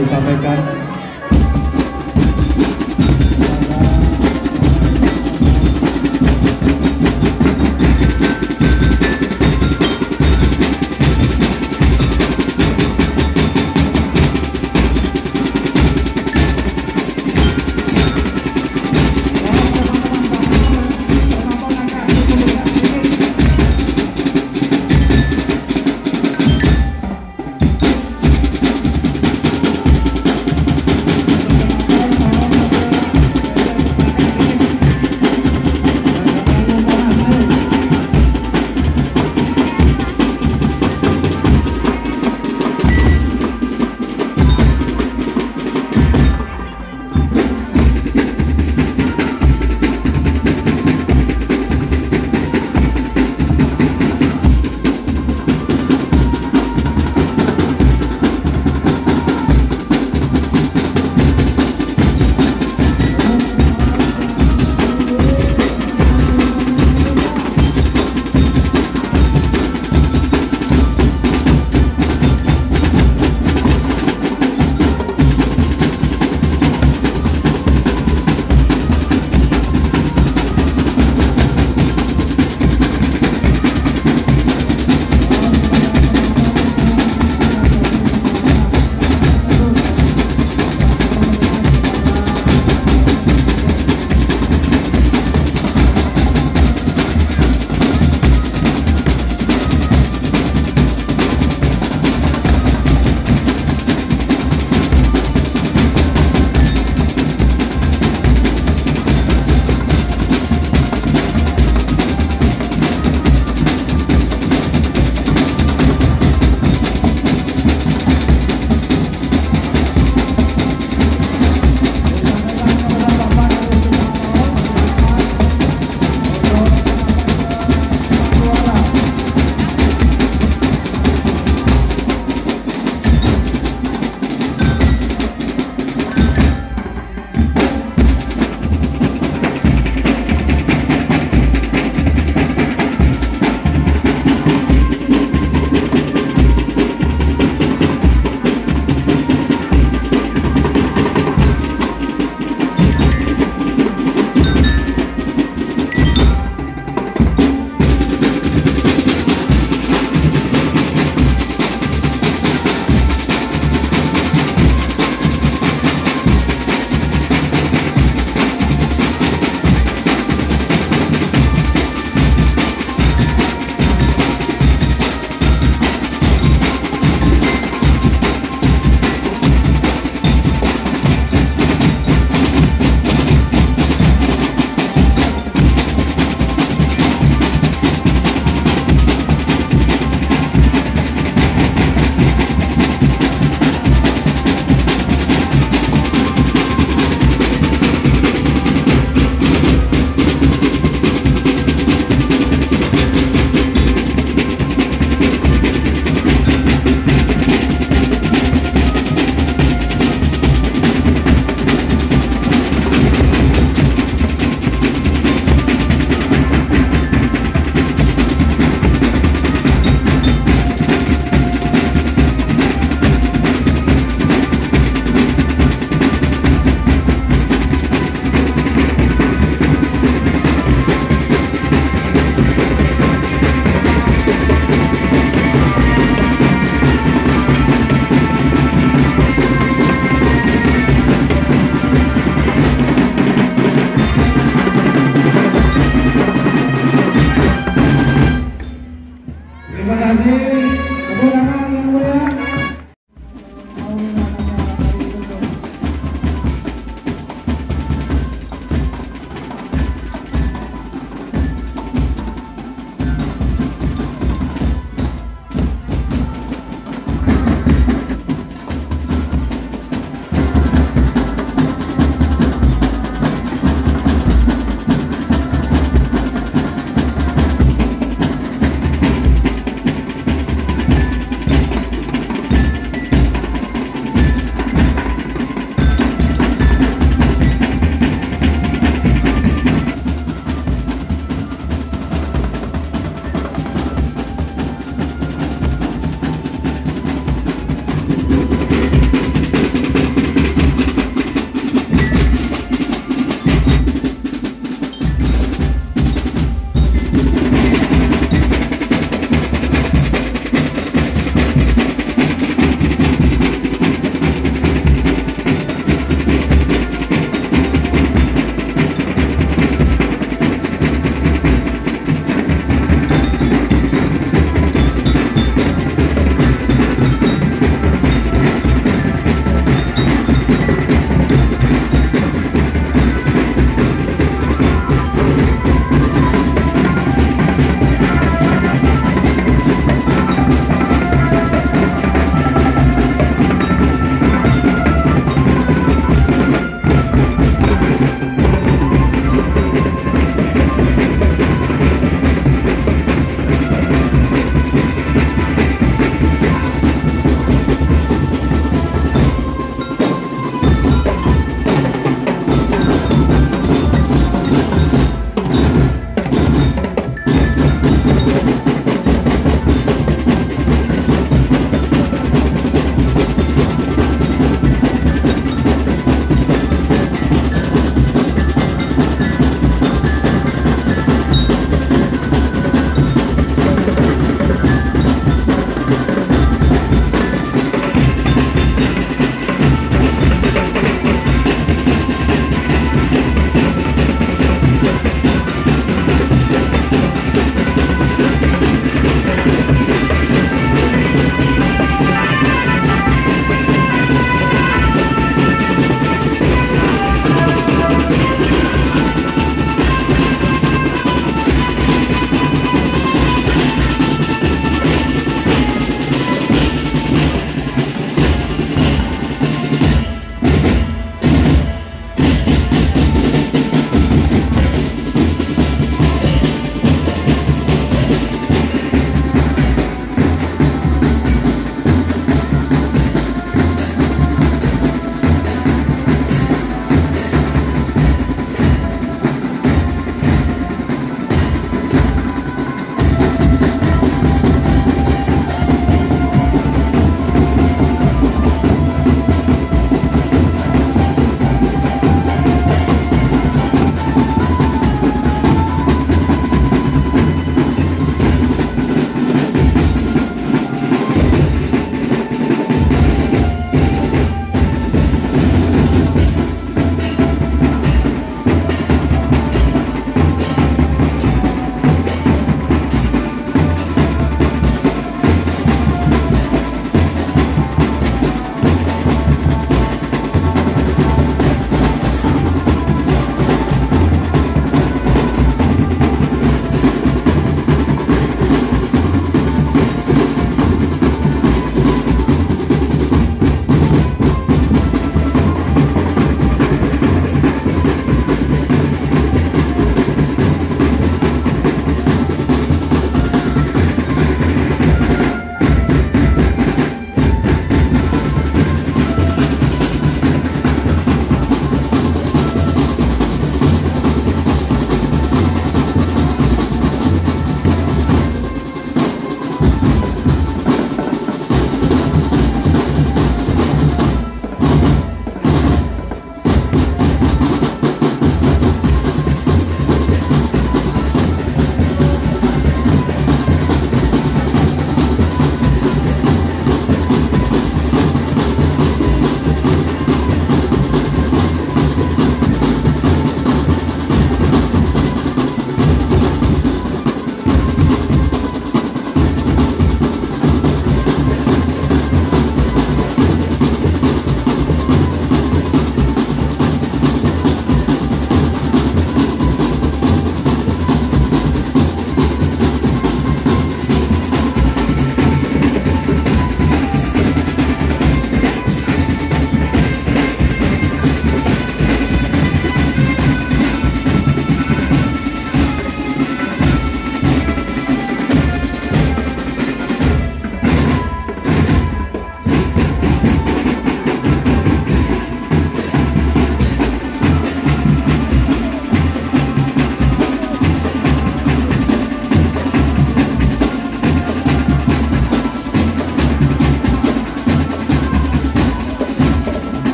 disampaikan.